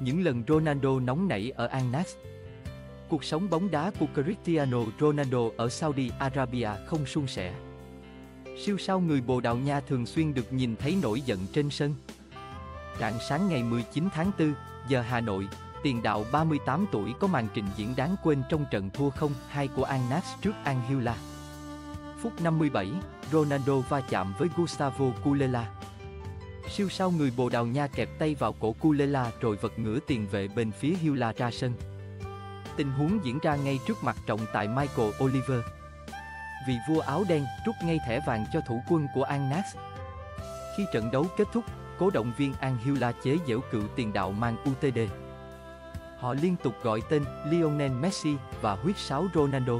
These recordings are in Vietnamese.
những lần Ronaldo nóng nảy ở Al Nassr. Cuộc sống bóng đá của Cristiano Ronaldo ở Saudi Arabia không suôn sẻ. Siêu sao người Bồ Đào Nha thường xuyên được nhìn thấy nổi giận trên sân. Rạng sáng ngày 19 tháng 4, giờ Hà Nội, tiền đạo 38 tuổi có màn trình diễn đáng quên trong trận thua 0-2 của Al Nassr trước Al Hilal. Phút 57, Ronaldo va chạm với Gustavo Cuellar. Siêu sao người Bồ Đào Nha kẹp tay vào cổ Cuellar rồi vật ngửa tiền vệ bên phía Hilal ra sân. Tình huống diễn ra ngay trước mặt trọng tài Michael Oliver. Vì vua áo đen trút ngay thẻ vàng cho thủ quân của Al Nassr. Khi trận đấu kết thúc, cổ động viên Al Hilal chế giễu cựu tiền đạo mang UTD. Họ liên tục gọi tên Lionel Messi và huýt sáo Ronaldo.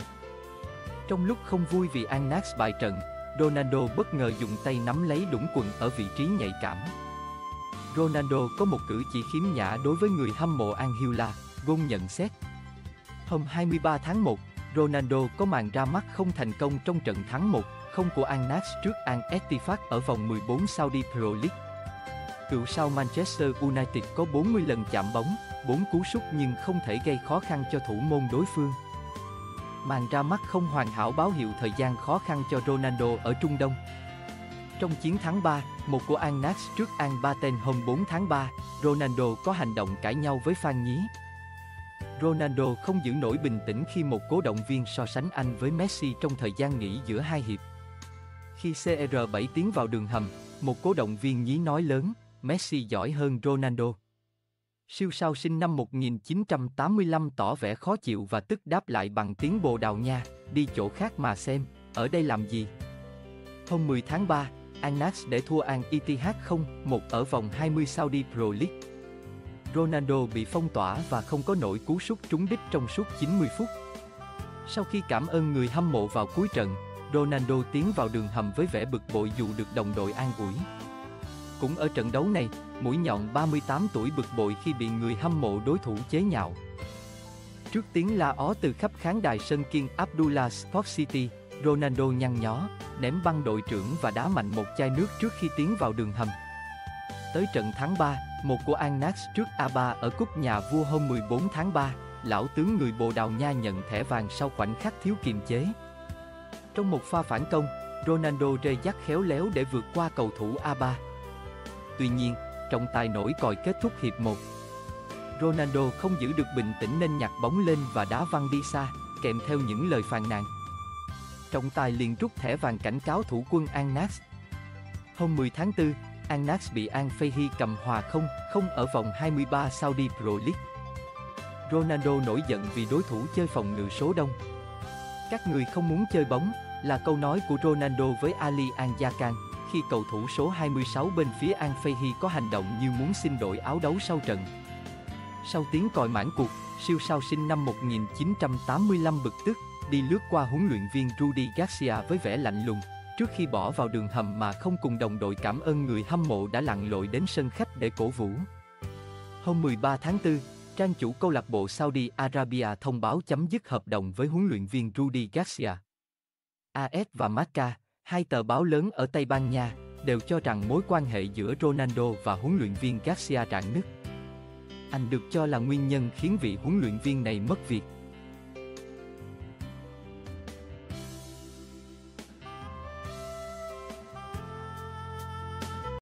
Trong lúc không vui vì Al Nassr bại trận, Ronaldo bất ngờ dùng tay nắm lấy đũng quần ở vị trí nhạy cảm. Ronaldo có một cử chỉ khiếm nhã đối với người hâm mộ Al Hilal, Gôn nhận xét. Hôm 23 tháng 1, Ronaldo có màn ra mắt không thành công trong trận thắng 1-0 của Al Nassr trước Al Ettifaq ở vòng 14 Saudi Pro League. Cựu sao Manchester United có 40 lần chạm bóng, 4 cú sút nhưng không thể gây khó khăn cho thủ môn đối phương. Màn ra mắt không hoàn hảo báo hiệu thời gian khó khăn cho Ronaldo ở Trung Đông. Trong chiến thắng 3-1 của Al Nassr trước Al Baten hôm 4 tháng 3, Ronaldo có hành động cãi nhau với fan nhí. Ronaldo không giữ nổi bình tĩnh khi một cổ động viên so sánh anh với Messi trong thời gian nghỉ giữa hai hiệp. Khi CR7 tiến vào đường hầm, một cổ động viên nhí nói lớn, Messi giỏi hơn Ronaldo. Siêu sao sinh năm 1985 tỏ vẻ khó chịu và tức đáp lại bằng tiếng Bồ Đào Nha, đi chỗ khác mà xem, ở đây làm gì. Hôm 10 tháng 3, Al Nassr để thua Al Ittihad 0-1 ở vòng 20 Saudi Pro League. Ronaldo bị phong tỏa và không có nổi cú sút trúng đích trong suốt 90 phút. Sau khi cảm ơn người hâm mộ vào cuối trận, Ronaldo tiến vào đường hầm với vẻ bực bội dù được đồng đội an ủi. Cũng ở trận đấu này, mũi nhọn 38 tuổi bực bội khi bị người hâm mộ đối thủ chế nhạo. Trước tiếng la ó từ khắp khán đài sân King Abdullah Sports City, Ronaldo nhăn nhó, ném băng đội trưởng và đá mạnh một chai nước trước khi tiến vào đường hầm. Tới trận thắng 3-1 của Al Nassr trước A3 ở Cúp Nhà Vua hôm 14 tháng 3, lão tướng người Bồ Đào Nha nhận thẻ vàng sau khoảnh khắc thiếu kiềm chế. Trong một pha phản công, Ronaldo rê dắt khéo léo để vượt qua cầu thủ A3. Tuy nhiên, trọng tài nổi còi kết thúc hiệp 1. Ronaldo không giữ được bình tĩnh nên nhặt bóng lên và đá văng đi xa, kèm theo những lời phàn nàn. Trọng tài liền rút thẻ vàng cảnh cáo thủ quân Al Nassr. Hôm 10 tháng 4, Al Nassr bị Al Faihi cầm hòa 0-0 ở vòng 23 Saudi Pro League. Ronaldo nổi giận vì đối thủ chơi phòng ngự số đông. Các người không muốn chơi bóng là câu nói của Ronaldo với Ali Al Anjakan khi cầu thủ số 26 bên phía Al Faihi có hành động như muốn xin đổi áo đấu sau trận. Sau tiếng còi mãn cuộc, siêu sao sinh năm 1985 bực tức đi lướt qua huấn luyện viên Rudy Garcia với vẻ lạnh lùng, trước khi bỏ vào đường hầm mà không cùng đồng đội cảm ơn người hâm mộ đã lặn lội đến sân khách để cổ vũ. Hôm 13 tháng 4, trang chủ câu lạc bộ Saudi Arabia thông báo chấm dứt hợp đồng với huấn luyện viên Rudy Garcia. AS và Marca, hai tờ báo lớn ở Tây Ban Nha, đều cho rằng mối quan hệ giữa Ronaldo và huấn luyện viên Garcia rạn nứt. Anh được cho là nguyên nhân khiến vị huấn luyện viên này mất việc.